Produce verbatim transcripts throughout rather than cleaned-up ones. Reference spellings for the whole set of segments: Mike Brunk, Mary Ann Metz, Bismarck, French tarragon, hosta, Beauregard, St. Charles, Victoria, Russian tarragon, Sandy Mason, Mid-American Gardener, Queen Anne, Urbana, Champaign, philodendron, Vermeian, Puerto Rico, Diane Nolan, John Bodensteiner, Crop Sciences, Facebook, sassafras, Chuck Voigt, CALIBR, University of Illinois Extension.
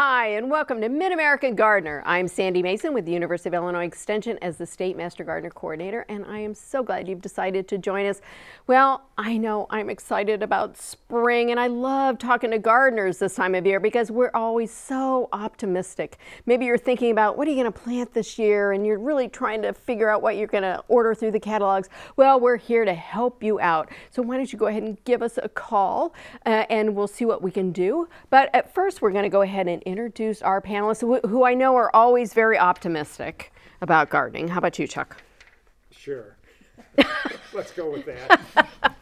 Hi, and welcome to Mid-American Gardener. I'm Sandy Mason with the University of Illinois Extension as the State Master Gardener Coordinator, and I am so glad you've decided to join us. Well, I know I'm excited about spring, and I love talking to gardeners this time of year because we're always so optimistic. Maybe you're thinking about what are you going to plant this year, and you're really trying to figure out what you're going to order through the catalogs. Well, we're here to help you out. So why don't you go ahead and give us a call, uh, and we'll see what we can do. But at first, we're going to go ahead and introduce our panelists, who, who I know are always very optimistic about gardening. How about you, Chuck? Sure. Let's go with that.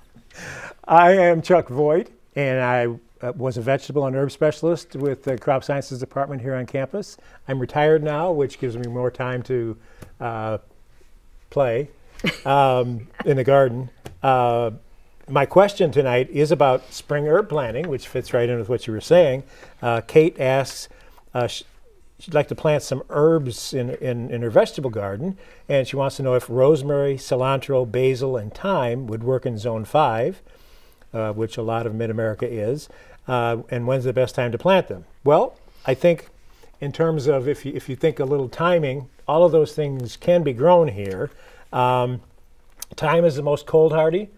I am Chuck Voigt, and I uh, was a vegetable and herb specialist with the Crop Sciences Department here on campus. I'm retired now, which gives me more time to uh, play um, in the garden. Uh, My question tonight is about spring herb planting, which fits right in with what you were saying. Uh, Kate asks, uh, she'd like to plant some herbs in, in, in her vegetable garden, and she wants to know if rosemary, cilantro, basil, and thyme would work in zone five, uh, which a lot of Mid-America is, uh, and when's the best time to plant them? Well, I think in terms of if you, if you think a little timing, all of those things can be grown here. Um, thyme is the most cold hardy.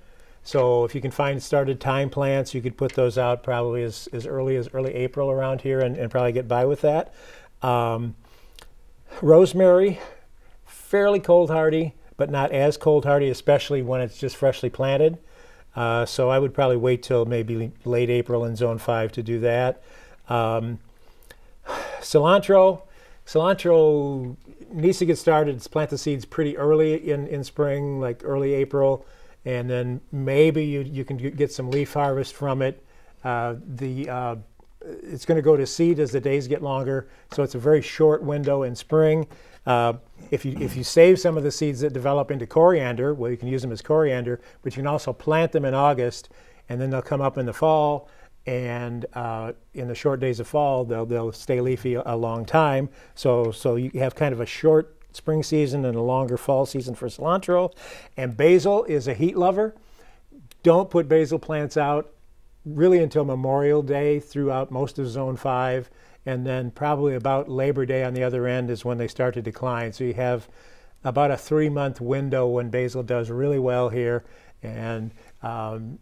So if you can find started thyme plants, you could put those out probably as, as early as early April around here and, and probably get by with that. Um, rosemary, fairly cold hardy, but not as cold hardy, especially when it's just freshly planted. Uh, so I would probably wait till maybe late April in zone five to do that. Um, cilantro, cilantro needs to get started. Plant the seeds pretty early in, in spring, like early April. And then maybe you, you can get some leaf harvest from it. Uh, the, uh, it's going to go to seed as the days get longer, so it's a very short window in spring. Uh, if, you, if you save some of the seeds that develop into coriander, well, you can use them as coriander, but you can also plant them in August, and then they'll come up in the fall, and uh, in the short days of fall, they'll, they'll stay leafy a long time. So, so you have kind of a short spring season and a longer fall season for cilantro. And basil is a heat lover. Don't put basil plants out really until Memorial Day throughout most of zone five, and then probably about Labor Day on the other end is when they start to decline. So you have about a three month window when basil does really well here, and um,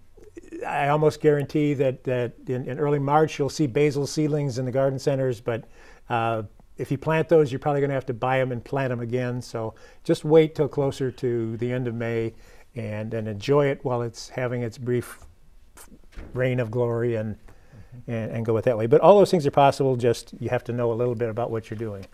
I almost guarantee that, that in, in early March you'll see basil seedlings in the garden centers, but uh, if you plant those, you're probably going to have to buy them and plant them again. So just wait till closer to the end of May, and, and enjoy it while it's having its brief reign of glory, and, mm-hmm. and, and go it that way. But all those things are possible, just you have to know a little bit about what you're doing.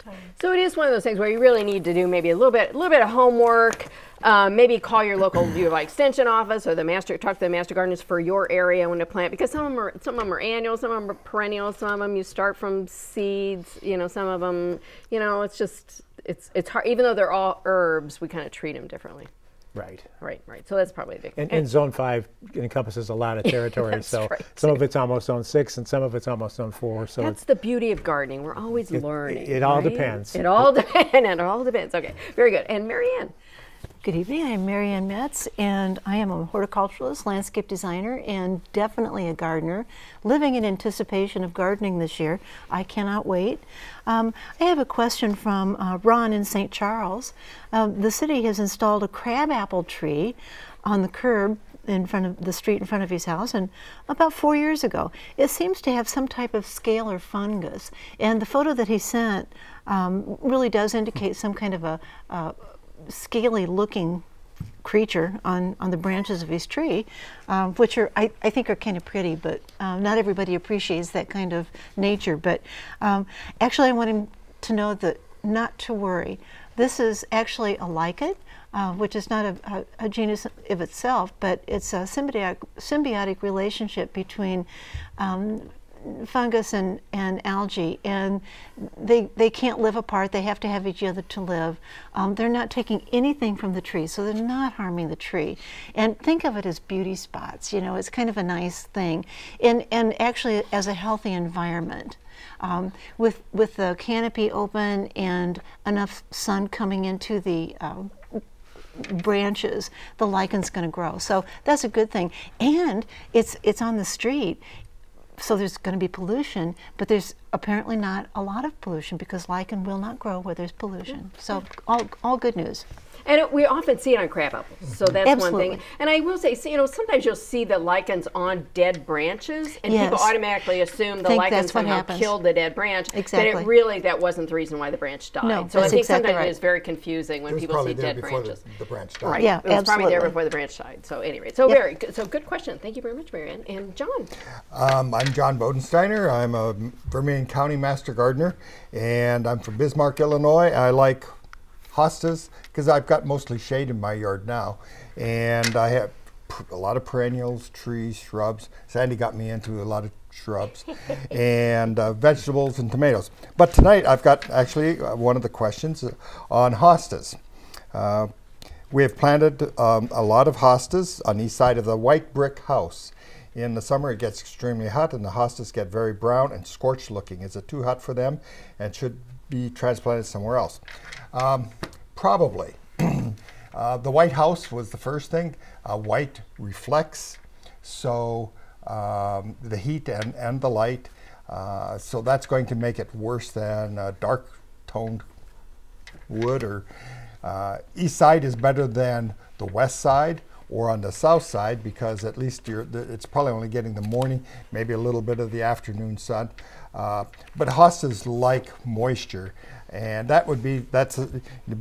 So it is one of those things where you really need to do maybe a little bit, a little bit of homework. Um, maybe call your local your extension office or the master, talk to the master gardeners for your area when to plant, because some of them are, some of them are annual, some of them are perennial, some of them you start from seeds, you know, some of them, you know, it's just, it's, it's hard, even though they're all herbs, we kind of treat them differently. Right. Right, right. So that's probably a big thing. And, and zone five encompasses a lot of territory, so right. Some of it's almost zone six and some of it's almost zone four. So that's the beauty of gardening. We're always it, learning. It, it all right? depends. It all depends. It all depends. Okay, very good. And Mary Ann. Good evening, I'm Mary Ann Metz, and I am a horticulturalist, landscape designer, and definitely a gardener, living in anticipation of gardening this year. I cannot wait. Um, I have a question from uh, Ron in Saint Charles. Um, the city has installed a crabapple tree on the curb in front of the street in front of his house, and about four years ago. It seems to have some type of scale or fungus, and the photo that he sent um, really does indicate some kind of a uh, scaly looking creature on, on the branches of his tree, um, which are I, I think are kind of pretty, but uh, not everybody appreciates that kind of nature. But um, actually I want him to know that not to worry. This is actually a lichen, uh, which is not a, a, a genus of itself, but it's a symbiotic, symbiotic relationship between um, fungus and, and algae, and they, they can't live apart. They have to have each other to live. Um, they're not taking anything from the tree, so they're not harming the tree. And think of it as beauty spots, you know, it's kind of a nice thing. And, and actually as a healthy environment. Um, with, with the canopy open and enough sun coming into the um, branches, the lichen's going to grow. So that's a good thing. And it's, it's on the street. So there's going to be pollution, but there's apparently not a lot of pollution, because lichen will not grow where there's pollution. So all, all good news. And it, we often see it on crab apples, so that's Absolutely. one thing. And I will say, you know, sometimes you'll see the lichens on dead branches, and yes. people automatically assume the lichen somehow happens. killed the dead branch. Exactly. But it really, that wasn't the reason why the branch died. No, so I think exactly sometimes right. it is very confusing when people see dead branches. The, the branch died. Right. Yeah, it was absolutely. probably there before the branch died. So anyway, so yep. very good, so good question. Thank you very much, Mary Ann. And John. Um, I'm John Bodensteiner. I'm a Vermeian County Master Gardener, and I'm from Bismarck, Illinois. I like hostas, because I've got mostly shade in my yard now, and I have a lot of perennials, trees, shrubs. Sandy got me into a lot of shrubs, and uh, vegetables and tomatoes. But tonight I've got actually one of the questions on hostas. Uh, we have planted um, a lot of hostas on each side of the white brick house. In the summer it gets extremely hot, and the hostas get very brown and scorched looking. Is it too hot for them, and should be transplanted somewhere else? Um, probably. uh, the white house was the first thing. Uh, white reflects, so um, the heat and, and the light, uh, so that's going to make it worse than uh, dark toned wood. Or uh, east side is better than the west side or on the south side, because at least you're, it's probably only getting the morning, maybe a little bit of the afternoon sun. Uh, but hostas like moisture, and that would be, that's a,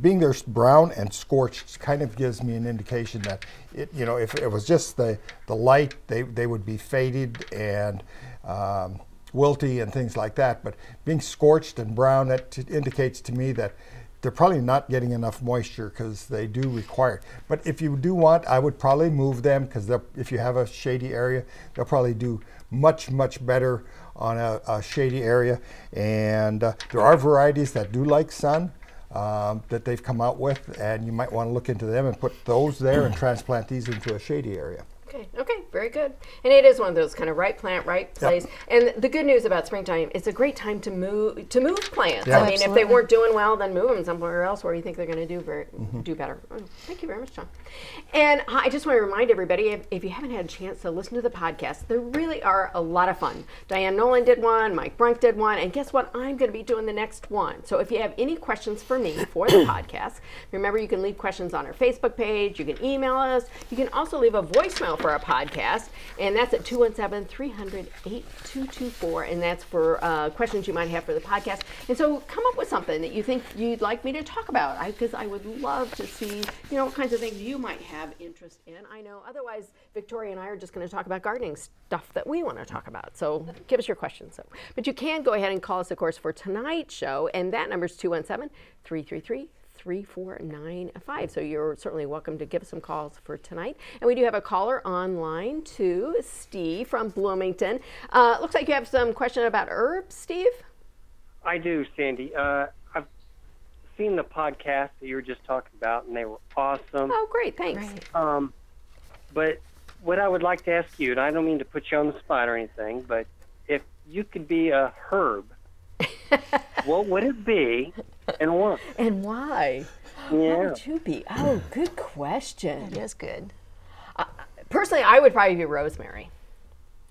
being there brown and scorched kind of gives me an indication that, it, you know, if it was just the, the light, they, they would be faded and um, wilty and things like that. But being scorched and brown, that indicates to me that they're probably not getting enough moisture, because they do require it. But if you do want, I would probably move them, because if you have a shady area, they'll probably do much, much better on a, a shady area. And uh, there are varieties that do like sun um, that they've come out with, and you might want to look into them and put those there and transplant these into a shady area. Okay, okay, very good. And it is one of those kind of right plant, right place. Yep. And the good news about springtime, it's a great time to move to move plants. Yep. I mean, Absolutely. if they weren't doing well, then move them somewhere else where you think they're going to do very, mm-hmm. do better. Oh, thank you very much, John. And I just want to remind everybody, if, if you haven't had a chance to listen to the podcast, they really are a lot of fun. Diane Nolan did one, Mike Brunk did one, and guess what? I'm going to be doing the next one. So if you have any questions for me for the podcast, remember you can leave questions on our Facebook page, you can email us, you can also leave a voicemail for our podcast, and that's at two one seven, three hundred, eighty-two twenty-four, and that's for uh, questions you might have for the podcast. And so come up with something that you think you'd like me to talk about, because I, I would love to see, you know, what kinds of things you might have interest in. I know otherwise Victoria and I are just going to talk about gardening stuff that we want to talk about, so give us your questions. So, but you can go ahead and call us, of course, for tonight's show, and that number is two one seven, three three three, three four nine five. So you're certainly welcome to give us some calls for tonight. And we do have a caller online too, Steve from Bloomington. Uh, looks like you have some question about herbs, Steve? I do, Sandy. Uh, I've seen the podcast that you were just talking about, and they were awesome. Oh, great, thanks. Right. Um, but what I would like to ask you, and I don't mean to put you on the spot or anything, but if you could be a herb, what would it be, and what? And why? Yeah. What would you be? Oh, good question. That is good. Uh, personally, I would probably be rosemary,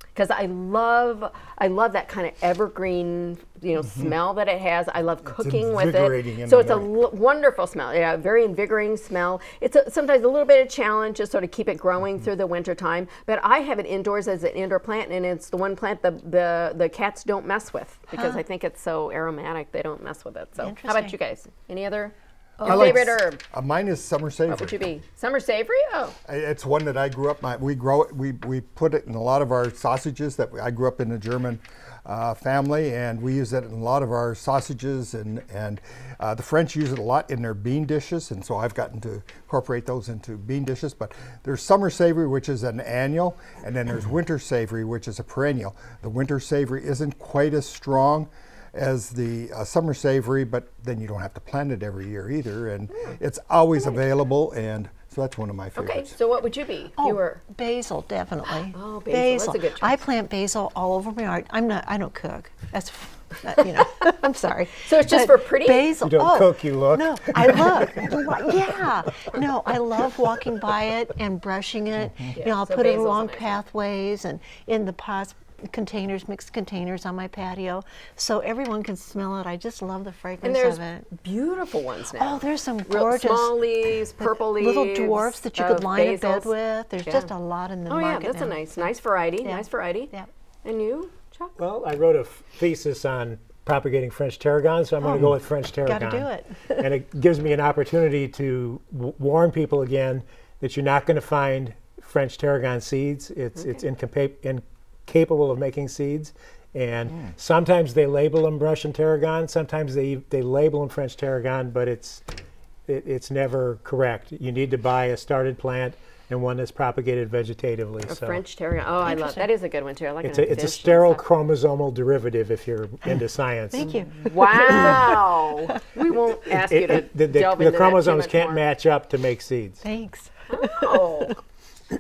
because I love I love that kind of evergreen, you know, mm-hmm. smell that it has. I love cooking with it. So it's a wonderful smell. Yeah, very invigorating smell. It's a, sometimes a little bit of challenge just sort of keep it growing mm-hmm. through the winter time. But I have it indoors as an indoor plant, and it's the one plant the the, the cats don't mess with, because huh. I think it's so aromatic they don't mess with it. So how about you guys? Any other Your I favorite like, herb? Uh, mine is summer savory. What would you be? Summer savory? Oh. It's one that I grew up, my, we grow it, we, we put it in a lot of our sausages. That we, I grew up in a German uh, family, and we use it in a lot of our sausages, and, and uh, the French use it a lot in their bean dishes, and so I've gotten to incorporate those into bean dishes. But there's summer savory, which is an annual, and then there's winter savory, which is a perennial. The winter savory isn't quite as strong as the uh, summer savory, but then you don't have to plant it every year either, and mm. it's always right. available, and so that's one of my favorites. Okay, so what would you be? Oh, you were basil, definitely. Oh, basil. basil. That's a good choice. I plant basil all over my yard. I'm not. I don't cook. That's not, you know. I'm sorry. So it's just but for pretty. Basil. You don't oh, cook. You look. No, I look. yeah. No, I love walking by it and brushing it. Mm-hmm. yeah, you know, I'll so put it along pathways and in the pots. containers, mixed containers on my patio, so everyone can smell it. I just love the fragrance of it. And there's beautiful ones now. Oh, there's some gorgeous real small leaves, purple leaves, little dwarfs that you could line a bed with. There's yeah. just a lot in the oh, market. Oh yeah, that's now. a nice, nice variety. Yeah. Nice variety. Yeah. And you, Chuck? Well, I wrote a thesis on propagating French tarragon, so I'm oh, going to go with French tarragon. Got to do it. And it gives me an opportunity to w warn people again that you're not going to find French tarragon seeds. It's okay. it's incapa incapable of making seeds, and yeah. sometimes they label them Russian tarragon. Sometimes they they label them French tarragon, but it's it, it's never correct. You need to buy a started plant and one that's propagated vegetatively. A so. French tarragon. Oh, I love that. Is a good one too. I like it's it. A, it's a sterile chromosomal derivative. If you're into science. Thank you. Wow. We won't ask it, you to it, the, delve the, into the chromosomes that can't more. match up to make seeds. Thanks. Oh.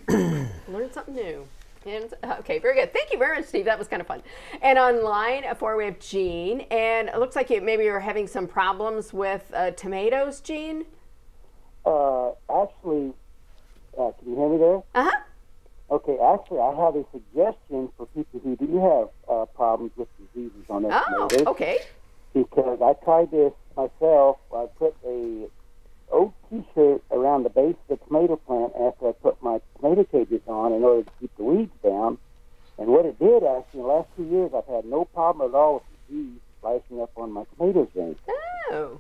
Learn something new. And, okay, very good. Thank you very much, Steve. That was kind of fun. And online, for we have Jean, and it looks like you maybe you're having some problems with uh, tomatoes, Jean. Uh, actually. Uh, can you hear me there? Uh-huh. Okay, actually, I have a suggestion for people who do have uh, problems with diseases on their oh, tomatoes. Oh, okay. Because I tried this myself. I put a old T-shirt around the base of the tomato plant after I put my tomato cages on in order to keep the weeds down. And what it did, actually, in the last two years, I've had no problem at all with disease splicing up on my tomatoes. Oh.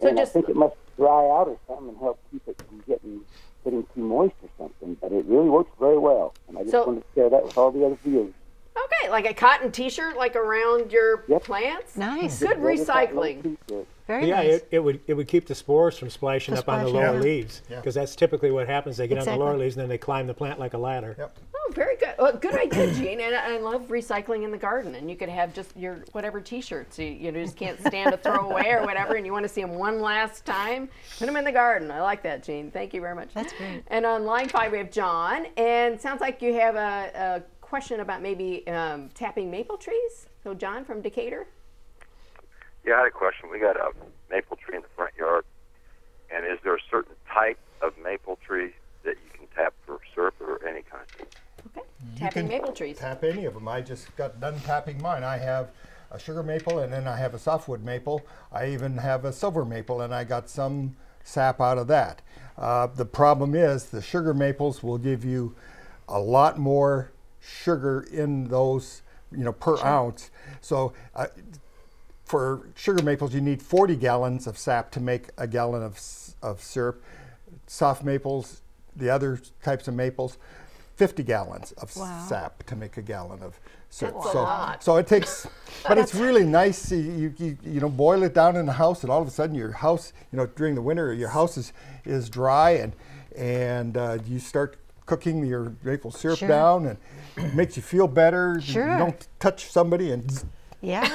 So and just... I think it must dry out or something and help keep it from getting... getting too moist or something, but it really works very well, and I just so, wanted to share that with all the other viewers. Okay, like a cotton T-shirt, like around your yep. plants. Nice, good, good recycling. Very yeah, nice. Yeah, it, it would it would keep the spores from splashing the up splash, on the lower yeah. leaves, because yeah. that's typically what happens. They get exactly. on the lower leaves and then they climb the plant like a ladder. Yep. Oh, very good. Well, good idea, Jean. And I love recycling in the garden, and you could have just your whatever T-shirts you, you just can't stand to throw away or whatever, and you want to see them one last time. Put them in the garden. I like that, Jean. Thank you very much. That's great. And on line five we have John, and sounds like you have a. a question about maybe um, tapping maple trees. So John from Decatur. Yeah, I had a question. We got a maple tree in the front yard, and is there a certain type of maple tree that you can tap for syrup or any kind? Okay, you tapping maple trees. Tap any of them. I just got done tapping mine. I have a sugar maple, and then I have a softwood maple. I even have a silver maple, and I got some sap out of that. Uh, the problem is the sugar maples will give you a lot more sugar in those, you know, per sure. ounce. So uh, for sugar maples, you need forty gallons of sap to make a gallon of, of syrup. Soft maples, the other types of maples, fifty gallons of wow. sap to make a gallon of syrup. That's so, a lot. So it takes, but it's really nice. You, you, you know, boil it down in the house, and all of a sudden your house, you know, during the winter, your house is, is dry, and, and uh, you start cooking your maple syrup sure. down, and it makes you feel better. Sure. You don't touch somebody and... Yeah.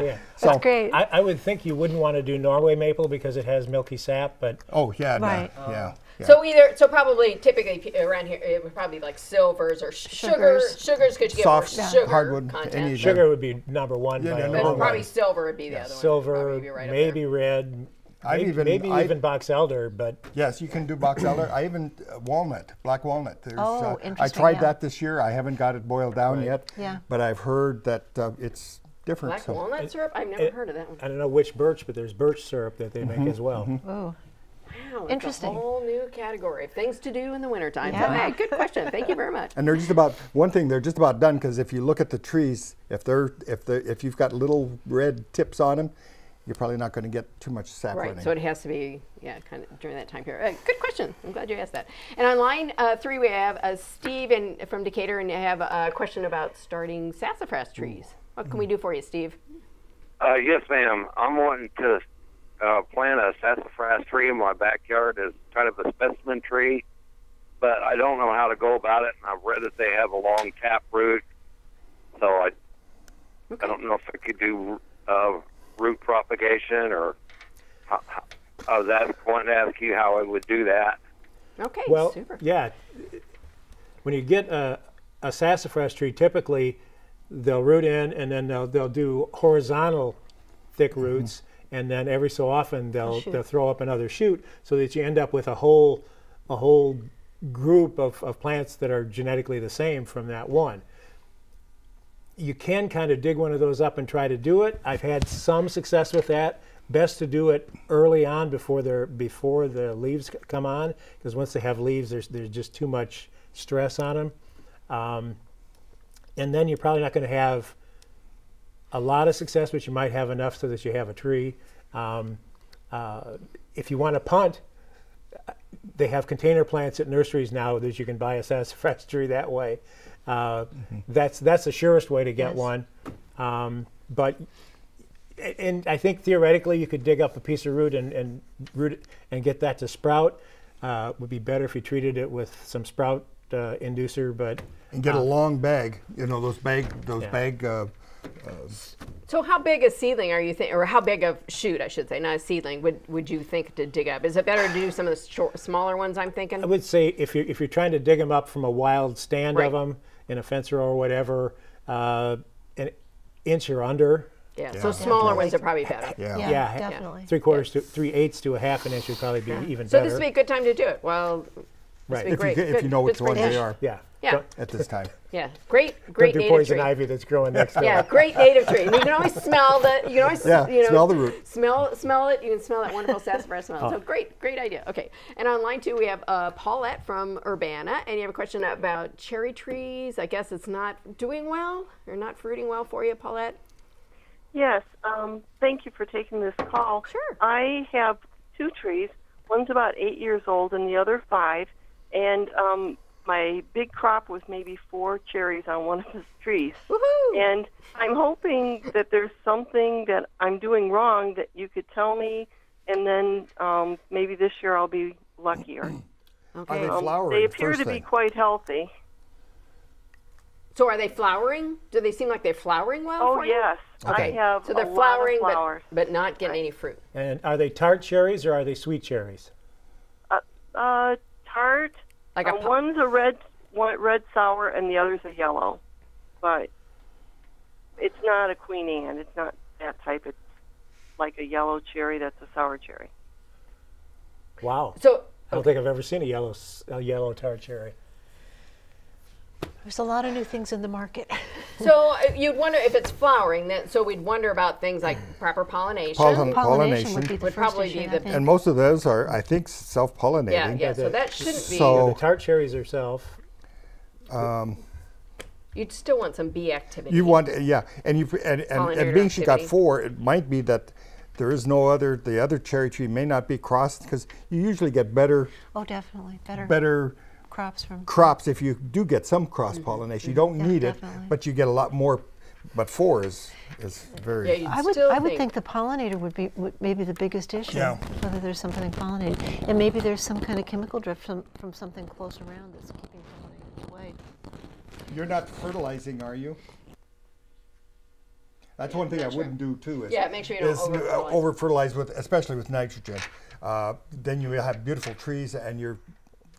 Yeah. So that's great. I, I would think you wouldn't want to do Norway maple because it has milky sap, but... Oh, yeah. Right. No, um, yeah, yeah. So either, so probably typically around here, it would probably be like silvers or sugars. Sugars, sugars could you get soft, more sugar hardwood content. Sugar would be number one. Yeah, yeah, number one. Probably silver would be the yeah. other one. Silver, right, maybe red. I've maybe even, maybe I've, even box elder, but yes, you can do box elder. I even uh, walnut, black walnut. There's, oh, uh, interesting. I tried yeah. that this year. I haven't got it boiled down right. yet. Yeah. But I've heard that uh, it's different. Black so. walnut it, syrup? I've never it, heard of that one. I don't know which birch, but there's birch syrup that they mm-hmm. make as well. Mm-hmm. Oh. Wow, interesting. It's a whole new category of things to do in the wintertime. Yeah. So, hey, good question. Thank you very much. And they're just about one thing. They're just about done because if you look at the trees, if they're if they if you've got little red tips on them, you're probably not going to get too much sap right, running. So it has to be, yeah, kind of during that time period. Uh, good question. I'm glad you asked that. And on line uh, three, we have uh, Steve in, from Decatur, and I have a question about starting sassafras trees. What can we do for you, Steve? Uh, yes, ma'am. I'm wanting to uh, plant a sassafras tree in my backyard as kind of a specimen tree, but I don't know how to go about it, and I've read that they have a long tap root, so I, okay. I don't know if I could do... Uh, root propagation, or uh, uh, that's going to ask you how I would do that. Okay, well, super. Yeah, when you get a, a sassafras tree, typically they'll root in, and then they'll, they'll do horizontal thick roots, mm-hmm. and then every so often they'll they'll throw up another shoot, so that you end up with a whole a whole group of, of plants that are genetically the same from that one. you can kind of dig one of those up and try to do it. I've had some success with that. Best to do it early on before they're before the leaves come on, because once they have leaves, there's there's just too much stress on them, um, and then you're probably not going to have a lot of success, but you might have enough so that you have a tree. Um, uh, if you want to punt, they have container plants at nurseries now that you can buy a sassafras tree that way. Uh, mm-hmm. That's that's the surest way to get yes. one. Um, but and I think theoretically you could dig up a piece of root and, and root it and get that to sprout. Uh, would be better if you treated it with some sprout uh, inducer, but and get um, a long bag. You know those bag those yeah. bag. Uh, uh, So how big a seedling are you think, or how big a shoot, I should say, not a seedling, would would you think to dig up? Is it better to do some of the short, smaller ones? I'm thinking. I would say if you're if you're trying to dig them up from a wild stand right. of them in a fence row or whatever, uh, an inch or under. Yeah. yeah. So smaller definitely. ones are probably better. Yeah. Yeah. yeah definitely. Three quarters yeah. to three eighths to a half an inch would probably be yeah. even so better. So this would be a good time to do it. Well. Right. If, great. You, if you know which ones they are. Yeah. Yeah. At this time. Yeah. Great, great do native poison tree. poison ivy that's growing next door. Yeah, great native tree. And you can always smell the, you can always, yeah, you know. smell the root. Smell, smell it. You can smell that wonderful sassafras smell. Oh. So great, great idea. Okay. And on line two, we have uh, Paulette from Urbana. And you have a question about cherry trees. I guess it's not doing well or not fruiting well for you, Paulette. Yes. Um, thank you for taking this call. Sure. I have two trees. One's about eight years old and the other five. And um, my big crop was maybe four cherries on one of the trees. Woohoo! And I'm hoping that there's something that I'm doing wrong that you could tell me, and then um, maybe this year I'll be luckier. Okay. Are they flowering? Um, they appear to be quite healthy. So are they flowering? Do they seem like they're flowering well? Oh, for yes. You? Okay. I have so they're a flowering, lot of but, but not getting right. any fruit. And are they tart cherries or are they sweet cherries? Uh, uh tart. Like a uh, one's a red, one red sour, and the other's a yellow, but it's not a Queen Anne. It's not that type. It's like a yellow cherry. That's a sour cherry. Wow. So okay. I don't think I've ever seen a yellow, a yellow tart cherry. There's a lot of new things in the market. So you'd wonder if it's flowering. Then, so we'd wonder about things like proper pollination. Pollin pollination, pollination would, be the would probably issue, be the. And most of those are, I think, self-pollinating. Yeah, yeah. So that shouldn't so, be. So the tart cherries are self. Um, you'd still want some bee activity. You want, yeah, and you and and, and being she got four, it might be that there is no other. The other cherry tree may not be crossed because you usually get better. Oh, definitely better. Better. Crops from crops. If you do get some cross-pollination, mm-hmm. you don't yeah, need definitely. it, but you get a lot more. But four is is very. Yeah, I would I think. would think the pollinator would be would maybe the biggest issue. Yeah. Whether there's something pollinated, and maybe there's some kind of chemical drift from from something close around that's keeping pollinators away. You're not fertilizing, are you? That's yeah, one thing I sure. wouldn't do too. Is, yeah, make sure you don't over-fertilize. over-fertilize with, especially with nitrogen. Uh, then you have beautiful trees, and you're.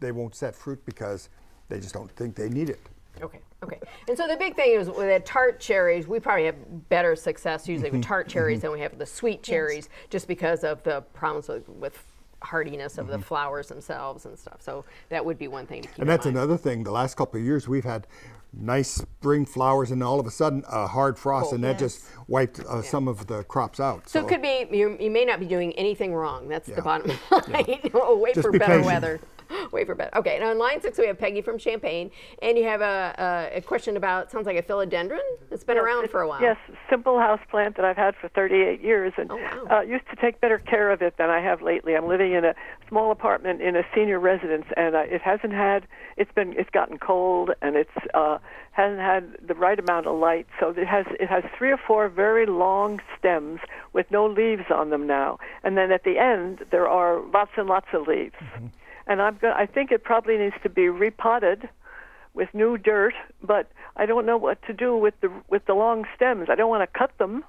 They won't set fruit because they just don't think they need it. Okay, okay. And so the big thing is with the tart cherries, we probably have better success usually with tart cherries than we have with the sweet cherries, yes. just because of the problems with, with hardiness of mm-hmm. the flowers themselves and stuff. So that would be one thing to keep in mind. And that's another thing. The last couple of years, we've had nice spring flowers, and all of a sudden a hard frost, oh, and yes. that just wiped uh, yeah. some of the crops out. So, so it could be you, you may not be doing anything wrong. That's yeah. the bottom line. Yeah. oh, wait just for better patient. weather. Wait for better. Okay, and on line six we have Peggy from Champaign, and you have a, a, a question about sounds like a philodendron that's been yes, around for a while. Yes, simple house plant that I've had for thirty-eight years, and oh, wow. uh, used to take better care of it than I have lately. I'm living in a small apartment in a senior residence, and uh, it hasn't had. It's been. It's gotten cold, and it's uh, hasn't had the right amount of light. So it has. It has three or four very long stems with no leaves on them now, and then at the end there are lots and lots of leaves. Mm-hmm. And I'm going. I think it probably needs to be repotted with new dirt, but I don't know what to do with the with the long stems. I don't want to cut them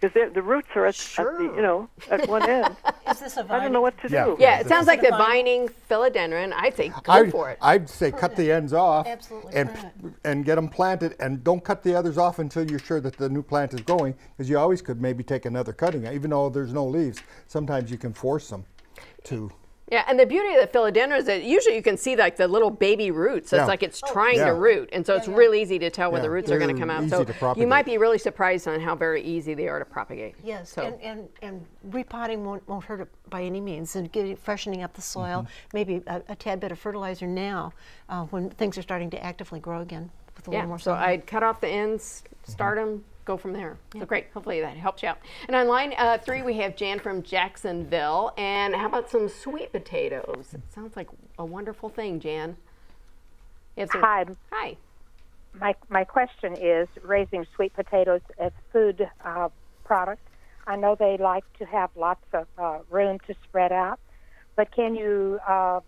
because the roots are at, sure. at the you know at one end. Is this a vine? I don't know what to yeah. do. Yeah, it sounds like the vining philodendron. I'd say go I'd, for it. I'd say cut the ends off Absolutely and and get them planted, and don't cut the others off until you're sure that the new plant is growing, because you always could maybe take another cutting, even though there's no leaves. Sometimes you can force them to. Yeah, and the beauty of the philodendron is that usually you can see like the little baby roots. So yeah. It's like it's trying oh, yeah. to root, and so yeah, it's yeah. real easy to tell yeah. where the roots yeah. are going to come out. So you might be really surprised on how very easy they are to propagate. Yes, so. and, and, and repotting won't, won't hurt it by any means, and getting, freshening up the soil, mm-hmm. maybe a, a tad bit of fertilizer now uh, when things are starting to actively grow again. With a yeah, little more so sunlight. I'd cut off the ends, start them, go from there. Yeah. So great, hopefully that helps you out. And on line uh, three, we have Jan from Jacksonville. And how about some sweet potatoes? It sounds like a wonderful thing, Jan. Hi. Hi. My, my question is raising sweet potatoes as food uh, product. I know they like to have lots of uh, room to spread out, but can you uh,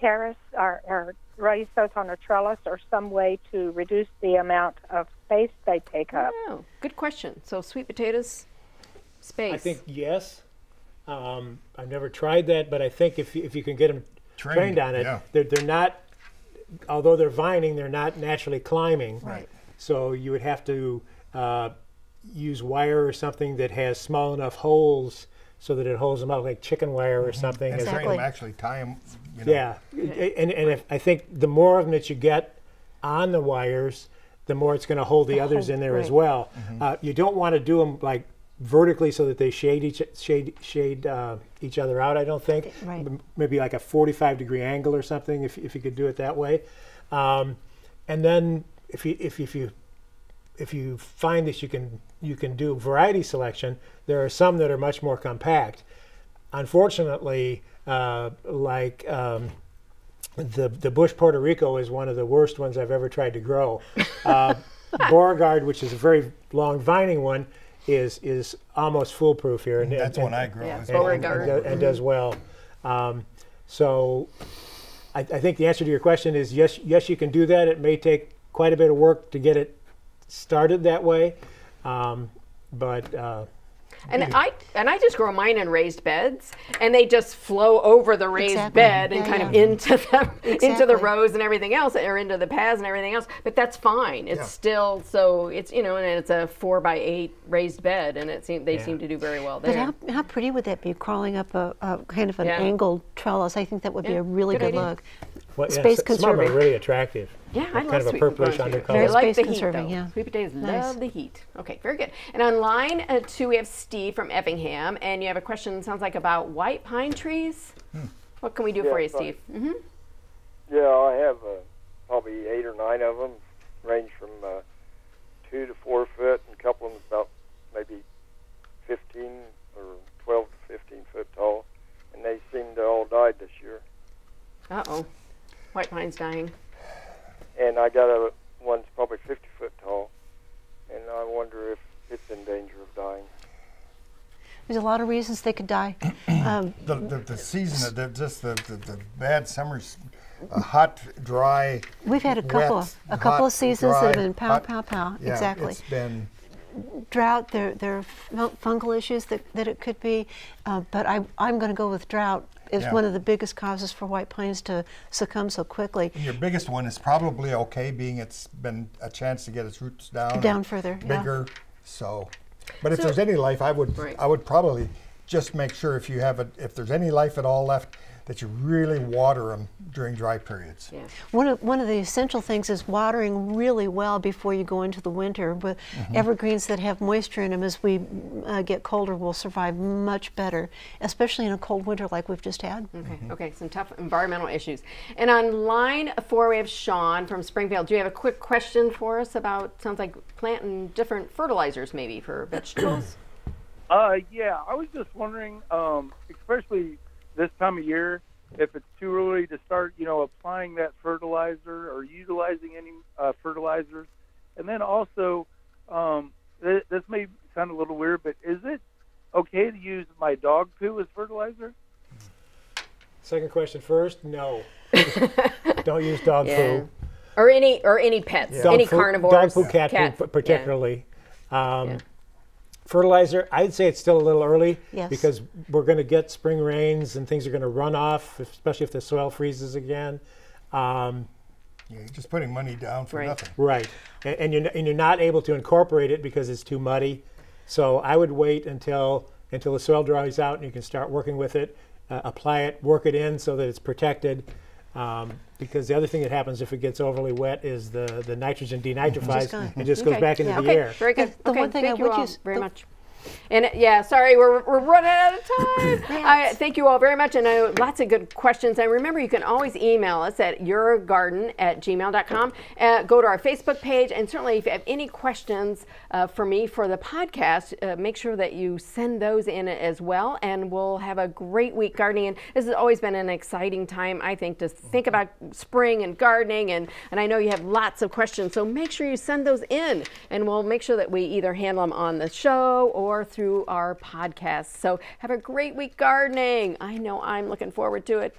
terrace or, or raise those on a trellis or some way to reduce the amount of space they take up? Oh, good question. So sweet potatoes, space. I think yes. Um, I've never tried that, but I think if, if you can get them trained, trained on it, yeah. they're, they're not, although they're vining, they're not naturally climbing. Right. So you would have to uh, use wire or something that has small enough holes so that it holds them out like chicken wire or something. And exactly. train them, actually tie them. You know. Yeah, and, and if, I think the more of them that you get on the wires, the more it's going to hold the others in there right. as well. Mm-hmm. uh, you don't want to do them like vertically so that they shade each shade shade uh, each other out. I don't think right. maybe like a forty-five degree angle or something if if you could do it that way. Um, and then if you if if you if you find that you can you can do variety selection, there are some that are much more compact. Unfortunately. Uh, like um, the the bush Puerto Rico is one of the worst ones I've ever tried to grow. Uh, Beauregard, which is a very long vining one, is is almost foolproof here. And, That's and, one I grow. Yeah, and, and, and, do, and does well. Um, so I, I think the answer to your question is yes. Yes, you can do that. It may take quite a bit of work to get it started that way, um, but. Uh, And yeah. I and I just grow mine in raised beds, and they just flow over the raised exactly. bed and yeah, kind yeah. of into the exactly. into the rows and everything else, or into the paths and everything else. But that's fine. It's yeah. still so it's you know, and it's a four by eight raised bed, and it seem they yeah. seem to do very well there. But how how pretty would that be? Crawling up a, a kind of an yeah. angled trellis. I think that would yeah. be a really good, good look. Well, yeah, space so, conserving. Some are really attractive. Yeah, I love kind of a purplish undercolor. Very like space conserving, yeah. Sweet potatoes nice. Love the heat. Okay, very good. And on line uh, two, we have Steve from Effingham, and you have a question. Sounds like about white pine trees. Hmm. What can we do yeah, for you, Steve? I, mm-hmm. Yeah, I have uh, probably eight or nine of them, range from uh, two to four foot, and a couple of them about maybe fifteen or twelve to fifteen foot tall, and they seem to all died this year. Uh oh, white pine's dying. And I got a one's probably fifty foot tall, and I wonder if it's in danger of dying. There's a lot of reasons they could die. um, the, the, the season, the, just the, the, the bad summers, uh, hot, dry. We've had a wet, couple of a couple hot, of seasons dry, that have been pow, hot, pow, pow. Yeah, exactly. It's been drought. There, there are fungal issues that that it could be, uh, but I, I'm going to go with drought. It's yeah. one of the biggest causes for white pines to succumb so quickly. And your biggest one is probably okay, being it's been a chance to get its roots down. Down further. Bigger, yeah. so. But if so, there's any life, I would right. I would probably just make sure if you have it, if there's any life at all left, that you really water them during dry periods. Yeah. One of one of the essential things is watering really well before you go into the winter. With mm-hmm. evergreens that have moisture in them, as we uh, get colder, will survive much better, especially in a cold winter like we've just had. Okay, mm-hmm. okay, some tough environmental issues. And on line four, we have Sean from Springfield. Do you have a quick question for us about? Sounds like planting different fertilizers, maybe for vegetables. uh, yeah, I was just wondering, um, especially. This time of year, if it's too early to start, you know, applying that fertilizer or utilizing any uh, fertilizers. And then also, um, th this may sound a little weird, but is it okay to use my dog poo as fertilizer? Second question first, no. Don't use dog yeah. poo. Or any or any pets, yeah. any food, carnivores. Dog poo, cat cats. poo, particularly. Yeah. Um, yeah. Fertilizer, I'd say it's still a little early yes. because we're going to get spring rains and things are going to run off, especially if the soil freezes again. Um, yeah, you're just putting money down for right. nothing. Right, and, and, you're, and you're not able to incorporate it because it's too muddy. So I would wait until, until the soil dries out and you can start working with it. uh, apply it, work it in so that it's protected. Um, because the other thing that happens if it gets overly wet is the, the nitrogen denitrifies and just okay. goes back into yeah, the okay. air. Very good. The okay, one thing thank I you would all use very much. And yeah, sorry, we're, we're running out of time. I, thank you all very much. And I know lots of good questions. And remember, you can always email us at your garden at gmail dot com. Uh, go to our Facebook page. And certainly, if you have any questions uh, for me for the podcast, uh, make sure that you send those in as well. And we'll have a great week gardening. And this has always been an exciting time, I think, to think about spring and gardening. And, and I know you have lots of questions. So make sure you send those in. And we'll make sure that we either handle them on the show or through our podcast. So have a great week gardening. I know I'm looking forward to it.